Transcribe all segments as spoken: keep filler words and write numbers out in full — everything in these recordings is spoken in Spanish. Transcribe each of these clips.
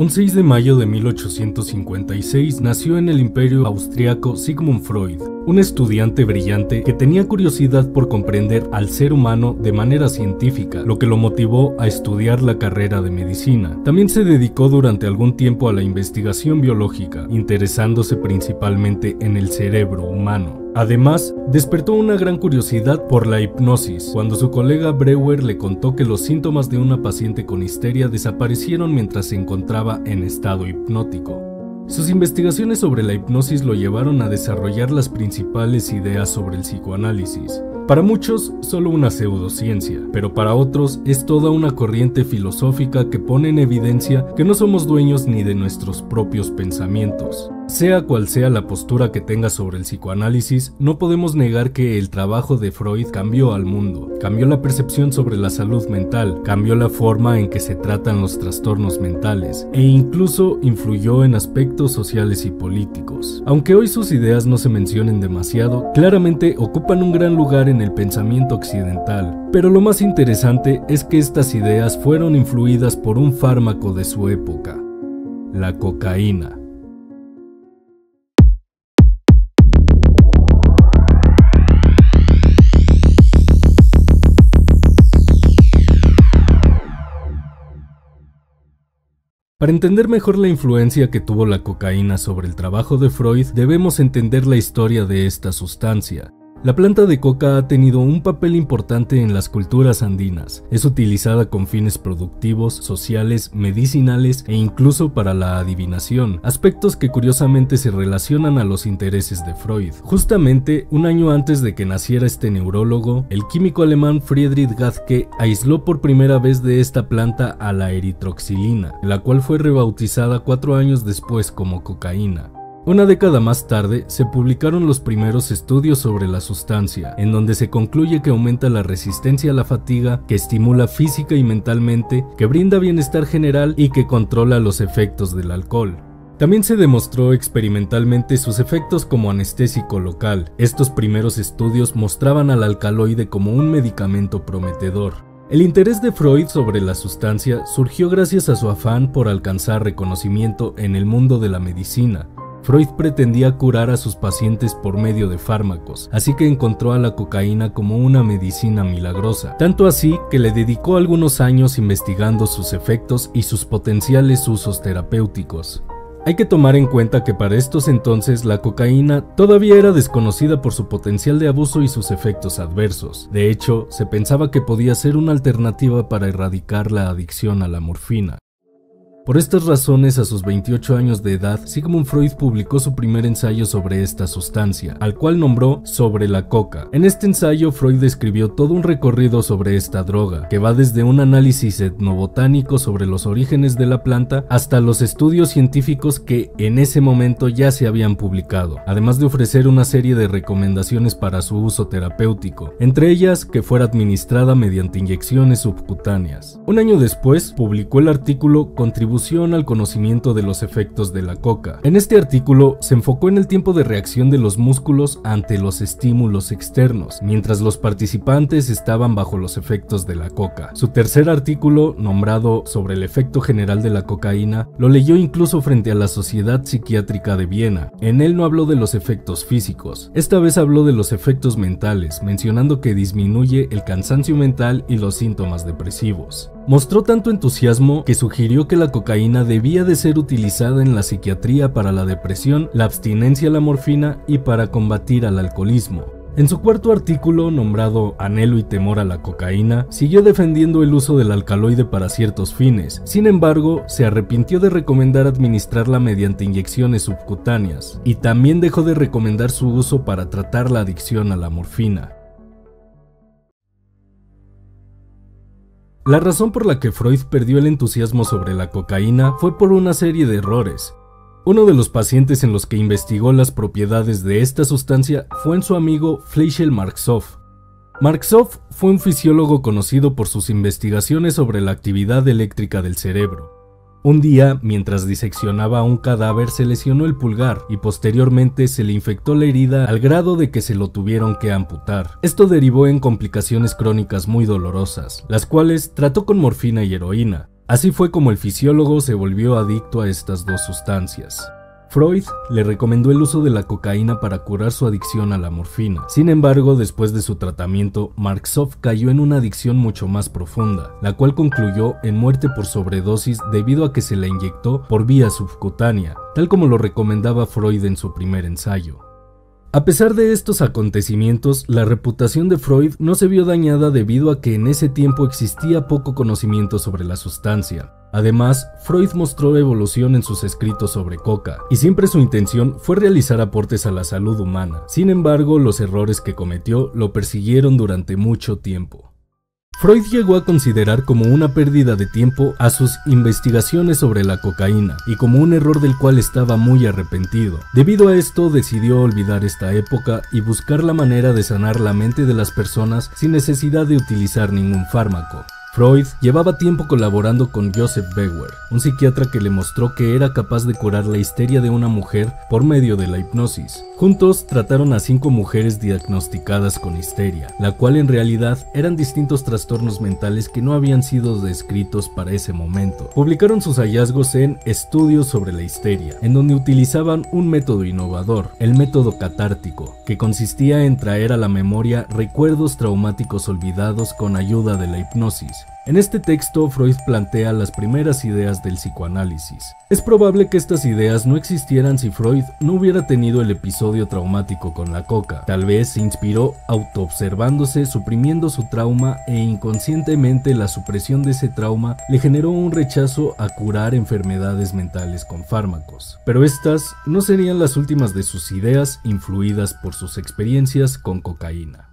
Un seis de mayo de mil ochocientos cincuenta y seis nació en el imperio austriaco Sigmund Freud, un estudiante brillante que tenía curiosidad por comprender al ser humano de manera científica, lo que lo motivó a estudiar la carrera de medicina. También se dedicó durante algún tiempo a la investigación biológica, interesándose principalmente en el cerebro humano. Además, despertó una gran curiosidad por la hipnosis, cuando su colega Breuer le contó que los síntomas de una paciente con histeria desaparecieron mientras se encontraba en estado hipnótico. Sus investigaciones sobre la hipnosis lo llevaron a desarrollar las principales ideas sobre el psicoanálisis. Para muchos, solo una pseudociencia, pero para otros es toda una corriente filosófica que pone en evidencia que no somos dueños ni de nuestros propios pensamientos. Sea cual sea la postura que tenga sobre el psicoanálisis, no podemos negar que el trabajo de Freud cambió al mundo, cambió la percepción sobre la salud mental, cambió la forma en que se tratan los trastornos mentales, e incluso influyó en aspectos sociales y políticos. Aunque hoy sus ideas no se mencionen demasiado, claramente ocupan un gran lugar en el pensamiento occidental, pero lo más interesante es que estas ideas fueron influidas por un fármaco de su época, la cocaína. Para entender mejor la influencia que tuvo la cocaína sobre el trabajo de Freud, debemos entender la historia de esta sustancia. La planta de coca ha tenido un papel importante en las culturas andinas. Es utilizada con fines productivos, sociales, medicinales e incluso para la adivinación, aspectos que curiosamente se relacionan a los intereses de Freud. Justamente un año antes de que naciera este neurólogo, el químico alemán Friedrich Gaedcke aisló por primera vez de esta planta a la eritroxilina, la cual fue rebautizada cuatro años después como cocaína. Una década más tarde, se publicaron los primeros estudios sobre la sustancia, en donde se concluye que aumenta la resistencia a la fatiga, que estimula física y mentalmente, que brinda bienestar general y que controla los efectos del alcohol. También se demostró experimentalmente sus efectos como anestésico local. Estos primeros estudios mostraban al alcaloide como un medicamento prometedor. El interés de Freud sobre la sustancia surgió gracias a su afán por alcanzar reconocimiento en el mundo de la medicina. Freud pretendía curar a sus pacientes por medio de fármacos, así que encontró a la cocaína como una medicina milagrosa, tanto así que le dedicó algunos años investigando sus efectos y sus potenciales usos terapéuticos. Hay que tomar en cuenta que para estos entonces la cocaína todavía era desconocida por su potencial de abuso y sus efectos adversos. De hecho, se pensaba que podía ser una alternativa para erradicar la adicción a la morfina. Por estas razones, a sus veintiocho años de edad, Sigmund Freud publicó su primer ensayo sobre esta sustancia, al cual nombró Sobre la coca. En este ensayo, Freud describió todo un recorrido sobre esta droga, que va desde un análisis etnobotánico sobre los orígenes de la planta hasta los estudios científicos que en ese momento ya se habían publicado, además de ofrecer una serie de recomendaciones para su uso terapéutico, entre ellas que fuera administrada mediante inyecciones subcutáneas. Un año después, publicó el artículo Contribución al conocimiento de los efectos de la coca. En este artículo se enfocó en el tiempo de reacción de los músculos ante los estímulos externos, mientras los participantes estaban bajo los efectos de la coca. Su tercer artículo, nombrado Sobre el efecto general de la cocaína, lo leyó incluso frente a la Sociedad Psiquiátrica de Viena. En él no habló de los efectos físicos, esta vez habló de los efectos mentales, mencionando que disminuye el cansancio mental y los síntomas depresivos. Mostró tanto entusiasmo que sugirió que la cocaína debía de ser utilizada en la psiquiatría para la depresión, la abstinencia a la morfina y para combatir al alcoholismo. En su cuarto artículo, nombrado Anhelo y temor a la cocaína, siguió defendiendo el uso del alcaloide para ciertos fines. Sin embargo, se arrepintió de recomendar administrarla mediante inyecciones subcutáneas y también dejó de recomendar su uso para tratar la adicción a la morfina. La razón por la que Freud perdió el entusiasmo sobre la cocaína fue por una serie de errores. Uno de los pacientes en los que investigó las propiedades de esta sustancia fue en su amigo Fleischl Marxow. Marxow fue un fisiólogo conocido por sus investigaciones sobre la actividad eléctrica del cerebro. Un día, mientras diseccionaba un cadáver, se lesionó el pulgar y posteriormente se le infectó la herida al grado de que se lo tuvieron que amputar. Esto derivó en complicaciones crónicas muy dolorosas, las cuales trató con morfina y heroína. Así fue como el fisiólogo se volvió adicto a estas dos sustancias. Freud le recomendó el uso de la cocaína para curar su adicción a la morfina. Sin embargo, después de su tratamiento, Marxow cayó en una adicción mucho más profunda, la cual concluyó en muerte por sobredosis debido a que se la inyectó por vía subcutánea, tal como lo recomendaba Freud en su primer ensayo. A pesar de estos acontecimientos, la reputación de Freud no se vio dañada debido a que en ese tiempo existía poco conocimiento sobre la sustancia. Además, Freud mostró evolución en sus escritos sobre coca, y siempre su intención fue realizar aportes a la salud humana. Sin embargo, los errores que cometió lo persiguieron durante mucho tiempo. Freud llegó a considerar como una pérdida de tiempo a sus investigaciones sobre la cocaína, y como un error del cual estaba muy arrepentido. Debido a esto, decidió olvidar esta época y buscar la manera de sanar la mente de las personas sin necesidad de utilizar ningún fármaco. Freud llevaba tiempo colaborando con Joseph Breuer, un psiquiatra que le mostró que era capaz de curar la histeria de una mujer por medio de la hipnosis. Juntos trataron a cinco mujeres diagnosticadas con histeria, la cual en realidad eran distintos trastornos mentales que no habían sido descritos para ese momento. Publicaron sus hallazgos en Estudios sobre la histeria, en donde utilizaban un método innovador, el método catártico, que consistía en traer a la memoria recuerdos traumáticos olvidados con ayuda de la hipnosis. En este texto, Freud plantea las primeras ideas del psicoanálisis. Es probable que estas ideas no existieran si Freud no hubiera tenido el episodio traumático con la coca. Tal vez se inspiró autoobservándose, suprimiendo su trauma, e inconscientemente la supresión de ese trauma le generó un rechazo a curar enfermedades mentales con fármacos. Pero estas no serían las últimas de sus ideas, influidas por sus experiencias con cocaína.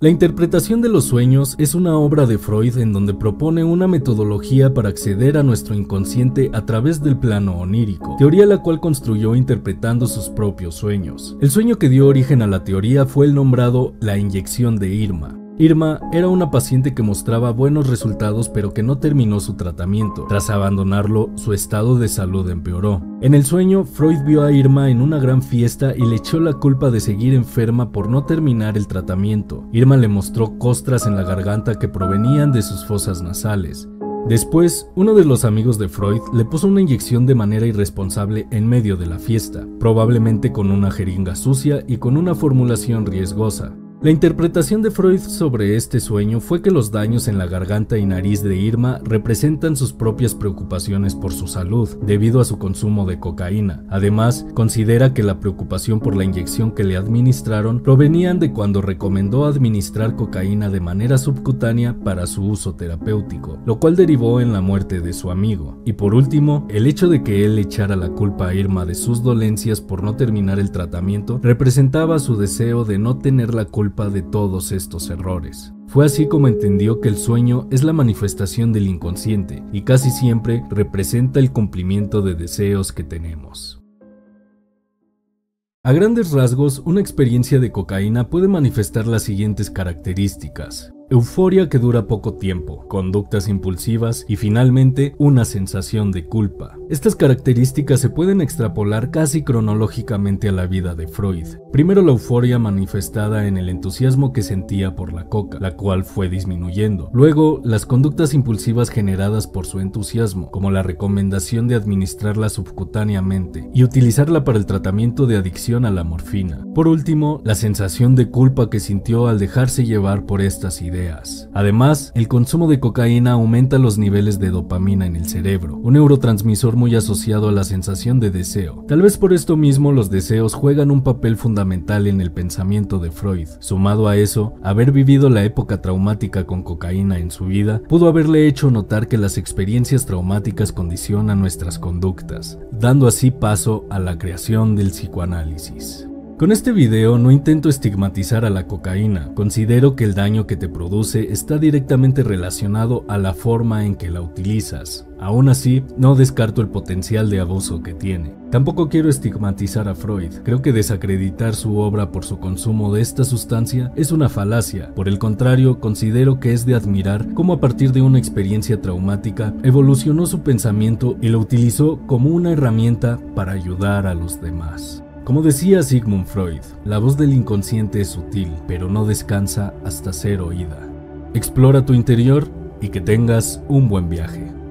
La interpretación de los sueños es una obra de Freud en donde propone una metodología para acceder a nuestro inconsciente a través del plano onírico, teoría la cual construyó interpretando sus propios sueños. El sueño que dio origen a la teoría fue el nombrado La inyección de Irma. Irma era una paciente que mostraba buenos resultados pero que no terminó su tratamiento. Tras abandonarlo, su estado de salud empeoró. En el sueño, Freud vio a Irma en una gran fiesta y le echó la culpa de seguir enferma por no terminar el tratamiento. Irma le mostró costras en la garganta que provenían de sus fosas nasales. Después, uno de los amigos de Freud le puso una inyección de manera irresponsable en medio de la fiesta, probablemente con una jeringa sucia y con una formulación riesgosa. La interpretación de Freud sobre este sueño fue que los daños en la garganta y nariz de Irma representan sus propias preocupaciones por su salud, debido a su consumo de cocaína. Además, considera que la preocupación por la inyección que le administraron provenían de cuando recomendó administrar cocaína de manera subcutánea para su uso terapéutico, lo cual derivó en la muerte de su amigo. Y por último, el hecho de que él echara la culpa a Irma de sus dolencias por no terminar el tratamiento representaba su deseo de no tener la culpa de todos estos errores. Fue así como entendió que el sueño es la manifestación del inconsciente y casi siempre representa el cumplimiento de deseos que tenemos. A grandes rasgos, una experiencia de cocaína puede manifestar las siguientes características: euforia que dura poco tiempo, conductas impulsivas y finalmente una sensación de culpa. Estas características se pueden extrapolar casi cronológicamente a la vida de Freud. Primero, la euforia manifestada en el entusiasmo que sentía por la coca, la cual fue disminuyendo. Luego, las conductas impulsivas generadas por su entusiasmo, como la recomendación de administrarla subcutáneamente y utilizarla para el tratamiento de adicción a la morfina. Por último, la sensación de culpa que sintió al dejarse llevar por estas ideas. Ideas. Además, el consumo de cocaína aumenta los niveles de dopamina en el cerebro, un neurotransmisor muy asociado a la sensación de deseo. Tal vez por esto mismo los deseos juegan un papel fundamental en el pensamiento de Freud. Sumado a eso, haber vivido la época traumática con cocaína en su vida pudo haberle hecho notar que las experiencias traumáticas condicionan nuestras conductas, dando así paso a la creación del psicoanálisis. Con este video no intento estigmatizar a la cocaína, considero que el daño que te produce está directamente relacionado a la forma en que la utilizas. Aún así, no descarto el potencial de abuso que tiene. Tampoco quiero estigmatizar a Freud, creo que desacreditar su obra por su consumo de esta sustancia es una falacia. Por el contrario, considero que es de admirar cómo a partir de una experiencia traumática evolucionó su pensamiento y lo utilizó como una herramienta para ayudar a los demás. Como decía Sigmund Freud, la voz del inconsciente es sutil, pero no descansa hasta ser oída. Explora tu interior y que tengas un buen viaje.